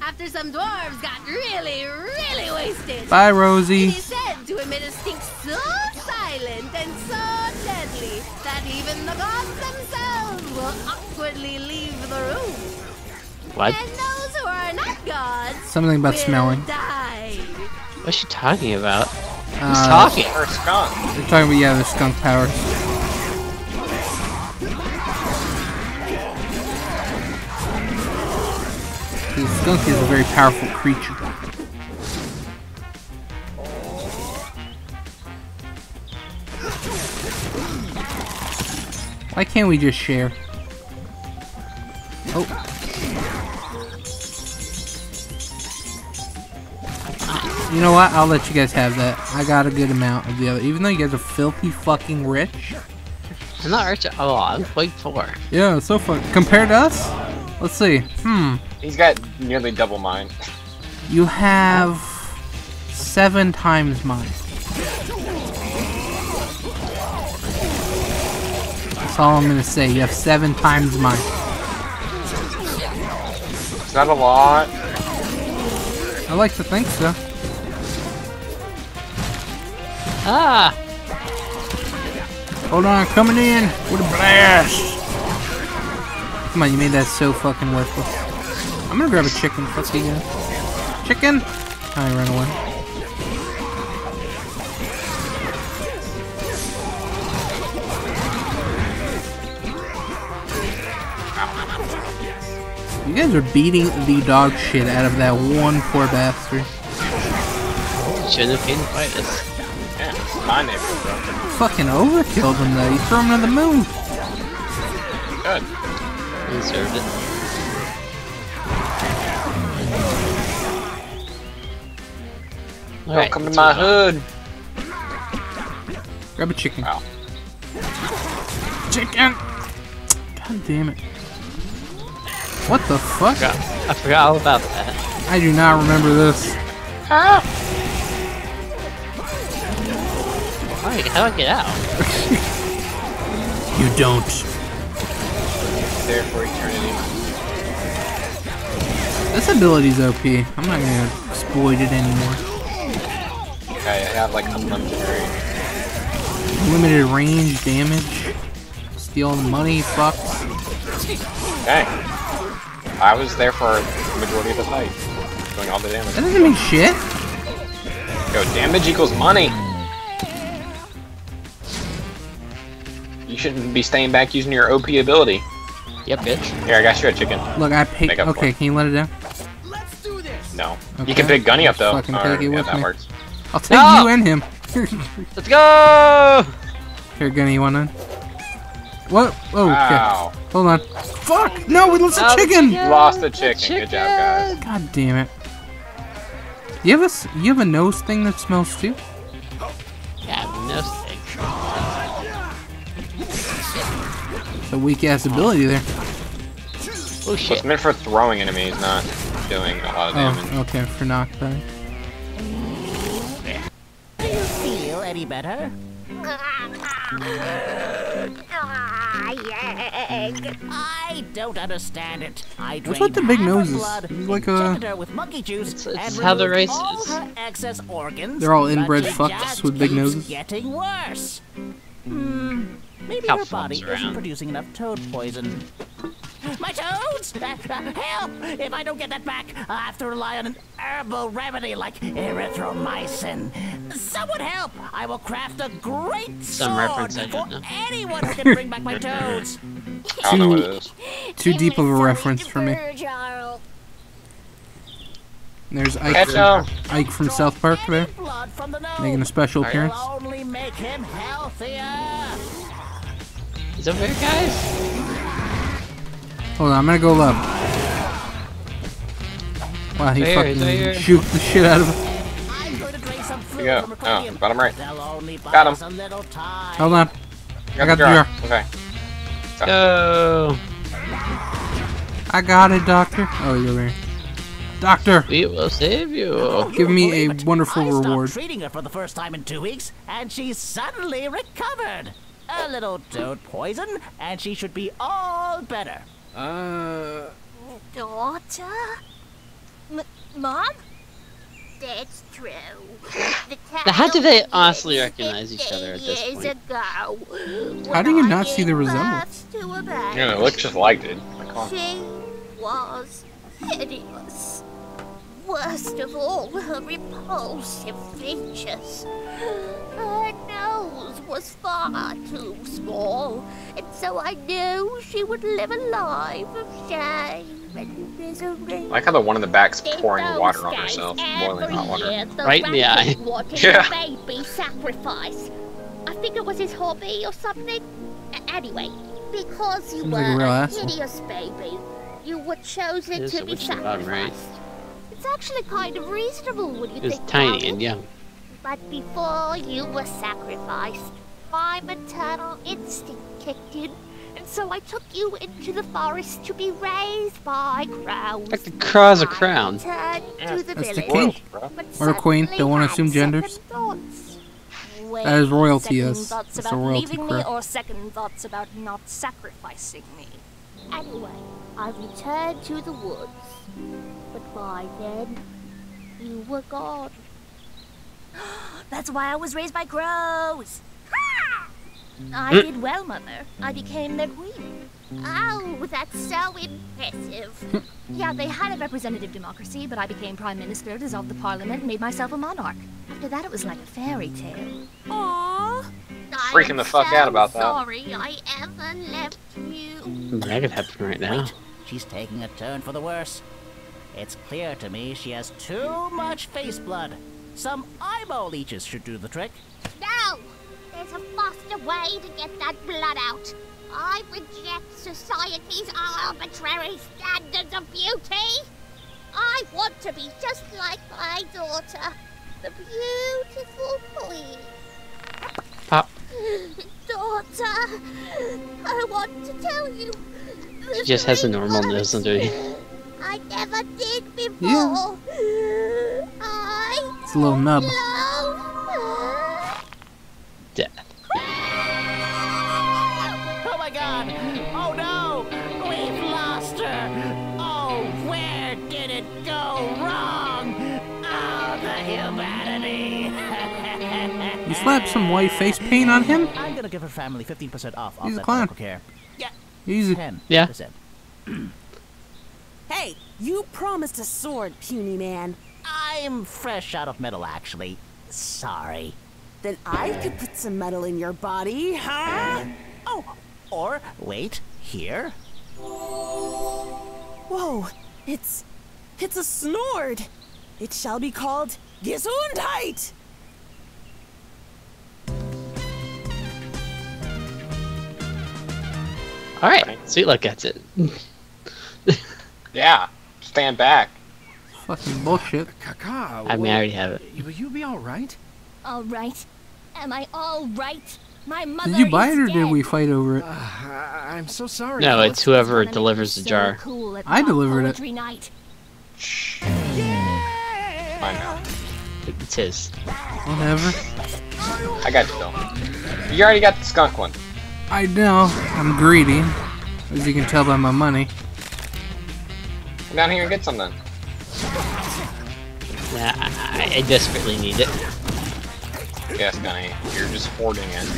After some dwarves got really wasted. Bye, Rosie. It is said to emit a stink so silent and so deadly that even the gods themselves will awkwardly leave the room. What? And those who are not gods. Something about smelling. Die. What's she talking about? Who's talking? Or a skunk. They're talking about, yeah, the skunk power. The skunk is a very powerful creature. Why can't we just share? Oh. You know what? I'll let you guys have that. I got a good amount of the other. Even though you guys are filthy fucking rich. I'm not rich at all. I'm quite poor. Yeah, so fun. Compared to us? Let's see. He's got nearly double mine. You have 7 times mine. That's all I'm gonna say. You have 7 times mine. Is that a lot? I like to think so. Ah! Hold on, coming in with a blast! Come on, you made that so fucking worthless. I'm gonna grab a chicken. Let's see again. Chicken! I ran away. You guys are beating the dog shit out of that one poor bastard. Shouldn't have been quite this. Yeah, this is my neighbor. Fucking overkilled him though, you threw him to the moon. Good. He deserved it. Welcome to my hood. Grab a chicken. Wow. Chicken! God damn it. What the fuck? I forgot all about that. I do not remember this. Ah! How do I get out? You don't. It's there for eternity. This ability's OP. I'm not gonna exploit it anymore. Okay, I have like unlimited range, damage, steal money, fuck. Dang. I was there for the majority of the fight, doing all the damage. That doesn't mean shit. Yo, damage equals money. You shouldn't be staying back using your OP ability. Yep, bitch. Here, I got you a chicken. Look, I picked. Okay, can you let it down? Let's do this. No. Okay. You can pick Gunny up though. That works. I'll take you and him. Let's go. Here, Gunny, you want in? What? Oh, wow. Okay. Hold on. Fuck! No, we lost the chicken. Lost the chicken. Good job, guys. God damn it. You have a nose thing that smells too? Yeah, nose thing. A weak ass ability there. Oh shit. It's meant for throwing enemies, not doing a lot of damage. Okay, for knockback. Do you feel any better? I don't understand it. What's with the big noses? It's like a... with monkey juice. It's how the race is. They're all inbred fucks with big noses. Getting worse. Maybe her body isn't producing enough toad poison. My toads! Help! If I don't get that back, I'll have to rely on an herbal remedy like erythromycin. Someone help! I will craft a great sword for anyone who can bring back my toads. I don't know what it is. Too deep of a reference for me. There's Ike from South Park there, making a special appearance. He's over here, guys. Hold on, I'm gonna go low. Wow, he fucking shoot the shit out of him. There you go. Oh, bottom right. Got him. Hold on. I got the jar. Okay. Go. I got it, Doctor. Oh, you're there. Doctor, we will save you. Oh, give me a wonderful reward. I stopped treating her for the first time in 2 weeks, and she suddenly recovered. A little toad poison, and she should be all better. Daughter? Mom? That's true. But how do they honestly recognize each other at this point? How do you not see the resemblance? Yeah, it looks just like it. She was hideous. Worst of all, her repulsive features. Her nose was far too small, and so I knew she would live a life of shame. I like how the one in the back's pouring water on herself, boiling hot water. Right in the eye. Yeah. Baby sacrifice. I think it was his hobby or something. Anyway, because you were a hideous baby, you were chosen to be sacrificed. It's actually kind of reasonable when you think about it. It's tiny and young. But before you were sacrificed, my maternal instinct kicked in. And so I took you into the forest to be raised by crows. Like the crows are crowned. That's the king. Or queen. Don't want to assume genders. That is royalty, yes. It's a royalty crown. Or second thoughts about not sacrificing me. Anyway, I returned to the woods. But by then, you were gone. That's why I was raised by crows. I did well, Mother. I became their queen. Oh, that's so impressive. Yeah, they had a representative democracy, but I became prime minister, dissolved the parliament, and made myself a monarch. After that, it was like a fairy tale. Aww. Freaking the fuck out about that. Sorry I ever left you. That could happen right now. Wait, she's taking a turn for the worse. It's clear to me she has too much face blood. Some eyeball leeches should do the trick. No! There's a faster way to get that blood out. I reject society's arbitrary standards of beauty. I want to be just like my daughter, the beautiful queen. Pop. Daughter, I want to tell you. She just has a normal nose underneath. I never did before. Yeah. It's a little nub. Death. Oh my god! Oh no! We've lost her! Oh, where did it go wrong? Oh, the humanity! You slapped some white face paint on him? I'm gonna give her family 15% off. He's a clown. Yeah. Easy. 10%. Yeah. Hey, you promised a sword, puny man. I'm fresh out of metal, actually. Sorry. Then I could put some metal in your body, huh? Oh, or wait, here. Whoa, it's a snord. It shall be called Gesundheit. All right, Sweet Luck gets it. Yeah, stand back. Fucking bullshit. I mean, I already have it. Will you be all right? All right? Am I all right? My mother. Did you buy it or did we fight over it? I'm so sorry. No, it's whoever delivers the jar. Cool I delivered it. Night. Yeah. It's his. Whatever. I got you though. You already got the skunk one. I know. I'm greedy, as you can tell by my money. Come down here and get some then. Yeah, I desperately need it. Yes, Gunny, you're just hoarding it.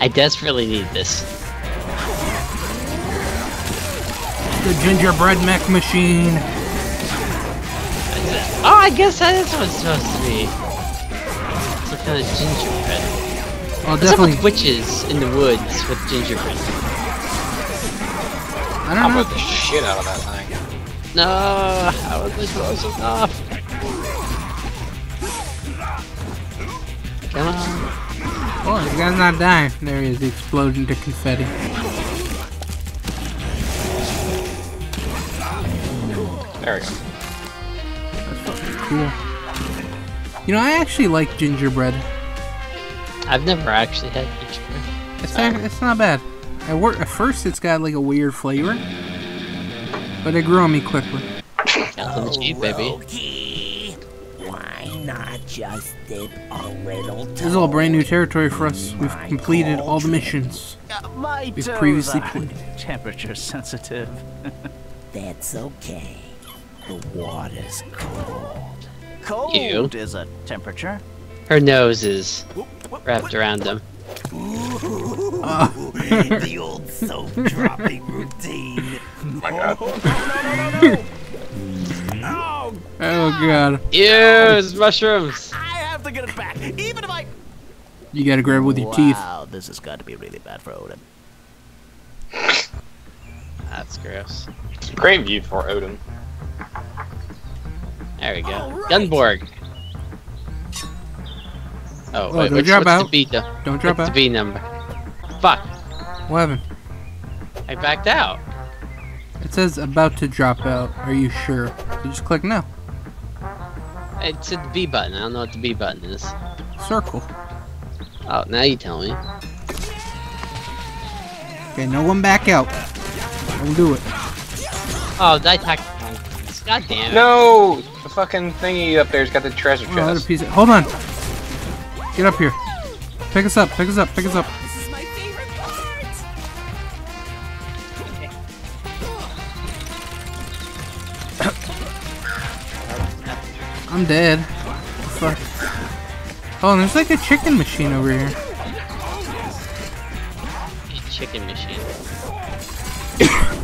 I desperately need this. The gingerbread mech machine. Oh, I guess that is what it's supposed to be. It's a kind of gingerbread. Well, what's definitely up with witches in the woods with gingerbread. I don't know. I put the shit out of that thing. No, I was just close enough. Come on. Oh, the guy's not dying. There he is, the explosion to confetti. There we go. That's fucking cool. You know, I actually like gingerbread. I've never actually had gingerbread. It's not bad. At first it's got like a weird flavor, but it grew on me quickly. Count to the chief, baby. Why not just dip a little? This is all brand new territory for us. We've completed all the missions we've previously played. Temperature sensitive. That's okay. The water's cold. Cold is a temperature. Her nose is wrapped around them. The old soap dropping routine. My God. Oh, God. Oh, God. Ew, it's mushrooms. I have to get it back. Even if I. You gotta grab it with your teeth. Wow, this has got to be really bad for Odin. That's gross. Great view for Odin. There we go. Right. Gunborg. Oh, wait, don't drop out. Don't drop out. What's the B number? Fuck. What happened? I backed out. It says about to drop out. Are you sure? So just click now. It said the B button. I don't know what the B button is. Circle. Oh, now you tell me. Okay, no one back out. Don't do it. Oh, did I attack? God damn it. No! The fucking thingy up there's got the treasure chest. Piece of... Hold on. Get up here. Pick us up, pick us up, pick us up. This is my favorite part. I'm dead. Fuck. Oh, and there's like a chicken machine over here. A chicken machine.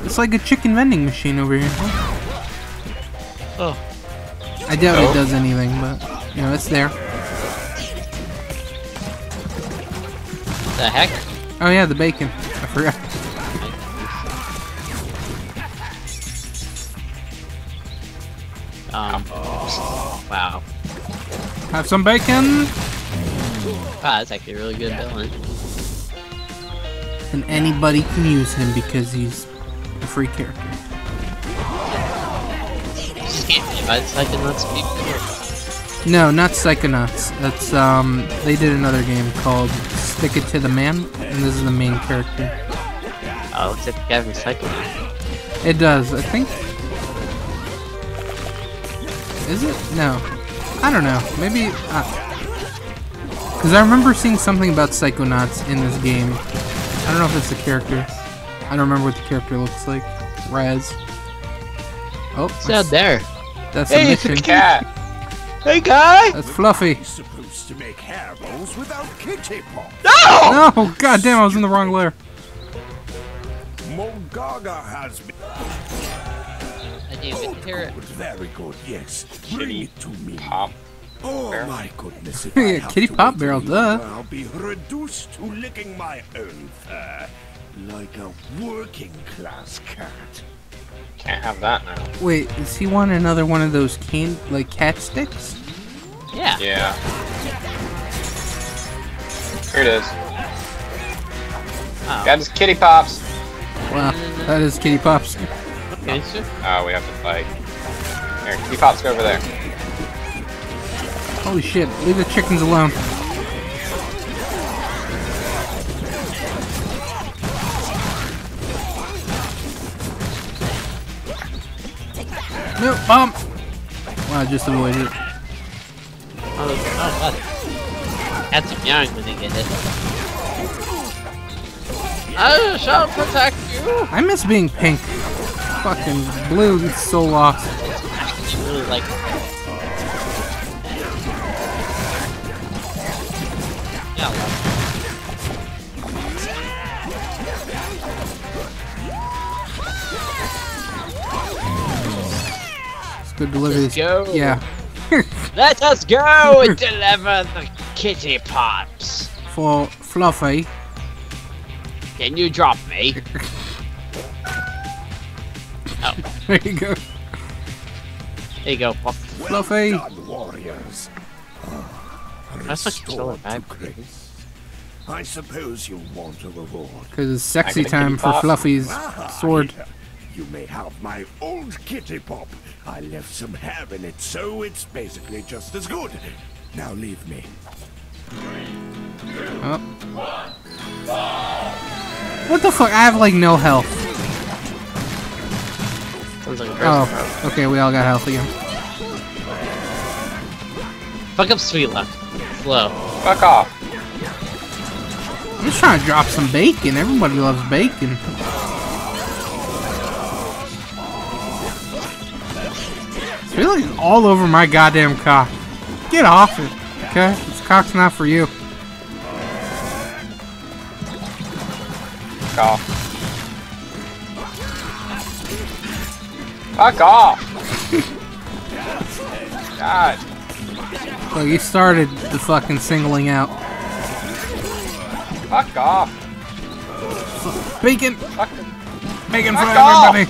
It's like a chicken vending machine over here. Oh. I doubt it does anything, but you know, it's there. The heck? Oh yeah, the bacon. I forgot. Oh, wow. Have some bacon. Wow, that's actually a really good villain. And anybody can use him because he's a free character. Psychonauts. No, not Psychonauts. That's they did another game called Stick It to The Man, and this is the main character. Oh, looks like the guy from Psychonauts. It does, I think. Is it? No. I don't know. Maybe. Because I remember seeing something about Psychonauts in this game. I don't know if it's the character. I don't remember what the character looks like. Raz. Oh, it's out there. That's hey, it's a cat. Hey, guy. That's Fluffy. You're supposed to make hair rolls without kitty pop. No! No! God damn! I was in the wrong lair. Molgaga has been. I didn't even hear it. Very good. Yes. Bring it to me. Pop. Oh my goodness! If yeah, kitty pop barrel, duh. I'll be reduced to licking my own fur, like a working-class cat. Can't have that now. Wait, does he want another one of those cane, like, cat sticks? Yeah. Yeah. Here it is. Oh. That is kitty pops. Wow, that is kitty pops. Oh, we have to fight. Here, kitty pops, go over there. Holy shit, leave the chickens alone. No, bomb! Wow, just avoid it. Oh, that's a young when they get hit. I shall protect you! I miss being pink. Fucking blue is so lost. I really like it. Yeah, I love it. Good delivery. Let's go. Yeah. Let us go and deliver the kitty pops. For Fluffy. Can you drop me? Oh. There you go. There you go, Pop. Fluffy. Warriors. That's a killer, man. I suppose you want a reward. Because it's sexy time for Fluffy's sword. You may have my old kitty pop. I left some hair in it, so it's basically just as good. Now leave me. Oh. What the fuck? I have like no health. sounds like a person. Oh, okay, we all got health again. Fuck up Sweet left. Slow. Fuck off. I'm just trying to drop some bacon. Everybody loves bacon. It's really all over my goddamn cock. Get off it, okay? This cock's not for you. Fuck off. Fuck off! God. Well, you started the fucking singling out. Fuck off! Bacon! Fuck. Bacon for everybody!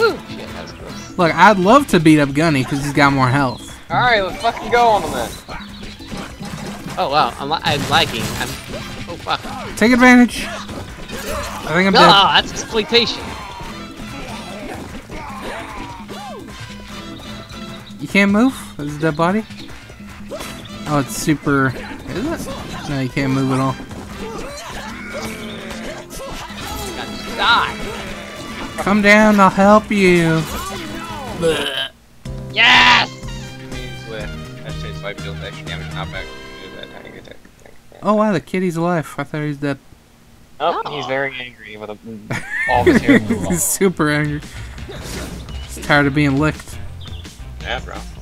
Ooh, shit, that's gross. Look, I'd love to beat up Gunny because he's got more health. Alright, let's fucking go on him then. Oh wow, I'm lagging. Oh fuck. Take advantage. I think I'm dead. No, that's exploitation. You can't move? Is it dead body? Oh, it's super... Is it? No, you can't move at all. Die. Come down, I'll help you. Yes! Oh wow, the kitty's alive. I thought he was dead. Oh, he's very angry with all his hair. He's super angry. He's tired of being licked. Yeah, bro.